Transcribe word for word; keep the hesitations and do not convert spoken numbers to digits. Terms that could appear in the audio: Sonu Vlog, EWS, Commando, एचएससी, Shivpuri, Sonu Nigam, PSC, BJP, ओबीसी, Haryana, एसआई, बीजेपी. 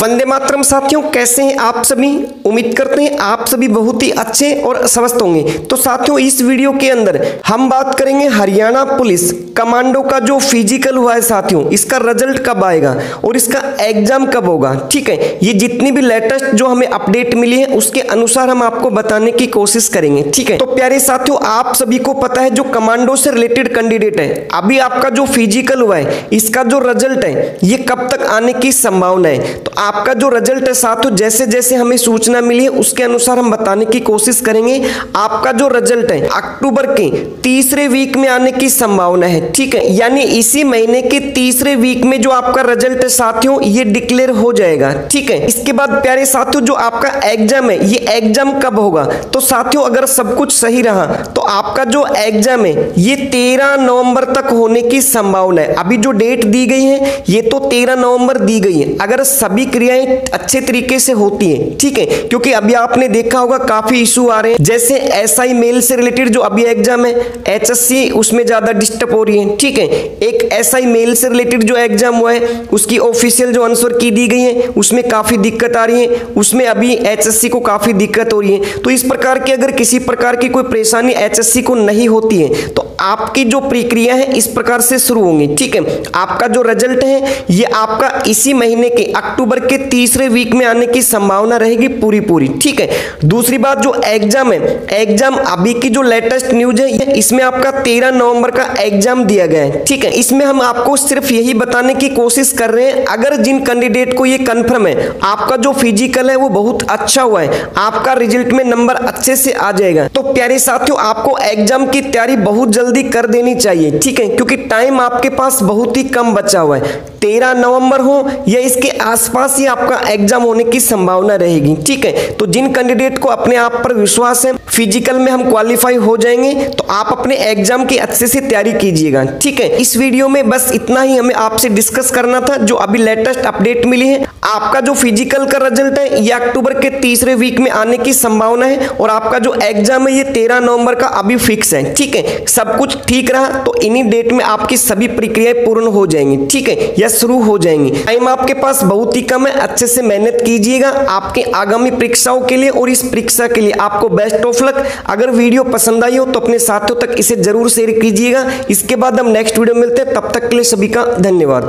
वंदे मातरम साथियों, कैसे हैं आप सभी। उम्मीद करते हैं आप सभी बहुत ही अच्छे और स्वस्थ होंगे। तो साथियों, इस वीडियो के अंदर हम बात करेंगे हरियाणा पुलिस कमांडो का जो फिजिकल हुआ है साथियों, इसका रिजल्ट कब आएगा और इसका एग्जाम कब होगा। ठीक है, ये जितनी भी लेटेस्ट जो हमें अपडेट मिली है उसके अनुसार हम आपको बताने की कोशिश करेंगे। ठीक है, तो प्यारे साथियों, आप सभी को पता है जो कमांडो से रिलेटेड कैंडिडेट है, अभी आपका जो फिजिकल हुआ है इसका जो रिजल्ट है ये कब तक आने की संभावना है। तो आपका जो रिजल्ट है साथियों, जैसे जैसे हमें सूचना मिली है उसके अनुसार हम बताने की कोशिश करेंगे। आपका जो रिजल्ट है अक्टूबर के तीसरे वीक में आने की संभावना है। ठीक है, यानी इसी महीने के तीसरे वीक में जो आपका रिजल्ट है साथियों ये डिक्लेयर हो जाएगा। ठीक है, इसके बाद प्यारे साथियों जो आपका एग्जाम है, ये एग्जाम कब होगा। तो साथियों, अगर सब कुछ सही रहा तो आपका जो एग्जाम है ये तेरह नवंबर तक होने की संभावना है। अभी जो डेट दी गई है ये तो तेरह नवंबर दी गई है, अगर सभी क्रियाएं अच्छे तरीके से होती हैं। ठीक है, क्योंकि अभी आपने देखा होगा काफी इशू आ रहे हैं, जैसे एसआई मेल से रिलेटेड जो अभी एग्जाम है एचएससी, उसमें ज्यादा डिस्टर्ब हो रही है। ठीक है, एक एसआई मेल से रिलेटेड जो एग्जाम हुआ है उसकी ऑफिशियल जो आंसर की दी गई है उसमें काफी दिक्कत आ रही है, उसमें अभी एचएससी को काफी दिक्कत हो रही है। तो इस प्रकार की अगर किसी प्रकार की कोई परेशानी एचएससी को नहीं होती है तो आपकी जो प्रक्रिया है इस प्रकार से शुरू होंगी। ठीक है, आपका जो रिजल्ट है ये आपका इसी महीने के अक्टूबर के तीसरे वीक में आने की संभावना रहेगी पूरी पूरी। ठीक है, दूसरी बात जो एग्जाम है, एग्जाम अभी की जो लेटेस्ट न्यूज है इसमें आपका तेरह नवंबर का एग्जाम दिया गया है। ठीक है, इसमें हम आपको सिर्फ यही बताने की कोशिश कर रहे हैं, अगर जिन कैंडिडेट को ये कंफर्म है आपका जो फिजिकल है वो बहुत अच्छा हुआ है, आपका रिजल्ट में नंबर अच्छे से आ जाएगा। तो प्यारे साथियों, आपको एग्जाम की तैयारी बहुत जल्दी कर देनी चाहिए। ठीक है, क्योंकि टाइम आपके पास बहुत ही कम बचा हुआ है। तेरह नवंबर हो या इसके आसपास ही आपका एग्जाम होने की संभावना रहेगी। ठीक है, तो जिन कैंडिडेट को अपने आप पर विश्वास है फिजिकल में हम क्वालिफाई हो जाएंगे तो आप अपने एग्जाम की अच्छे से तैयारी कीजिएगा। ठीक है, इस वीडियो में बस इतना ही हमें आपसे डिस्कस करना था, जो अभी लेटेस्ट अपडेट मिली है। आपका जो फिजिकल का रिजल्ट है ये अक्टूबर के तीसरे वीक में आने की संभावना है और आपका जो एग्जाम है ये तेरह नवंबर का अभी फिक्स है। ठीक है, सब कुछ ठीक रहा तो इन्हीं डेट में आपकी सभी प्रक्रियाएं पूर्ण हो जाएंगी। ठीक है, या शुरू हो जाएंगी। टाइम आपके पास बहुत ही कम है, अच्छे से मेहनत कीजिएगा आपके आगामी परीक्षाओं के लिए और इस परीक्षा के लिए आपको बेस्ट ऑफ लक। अगर वीडियो पसंद आई हो तो अपने साथियों तक इसे जरूर शेयर कीजिएगा। इसके बाद हम नेक्स्ट वीडियो मिलते हैं, तब तक के लिए सभी का धन्यवाद।